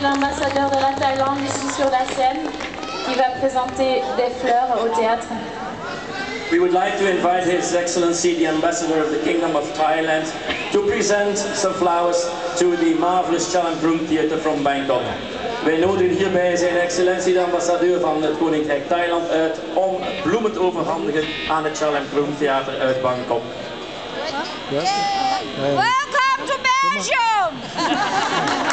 c'est l'ambassadeur de la Thaïlande ici sur la scène qui va présenter des fleurs au théâtre. We would like to invite His Excellency, the Ambassador of the Kingdom of Thailand, to present some flowers to the marvelous Chalermkrung Theater from Bangkok. Wij nodigen hierbij zijn excellentie, de ambassadeur van het Koninkrijk Thailand, uit om bloemen te overhandigen aan het Chalermkrung Theater uit Bangkok. Welcome to Belgium!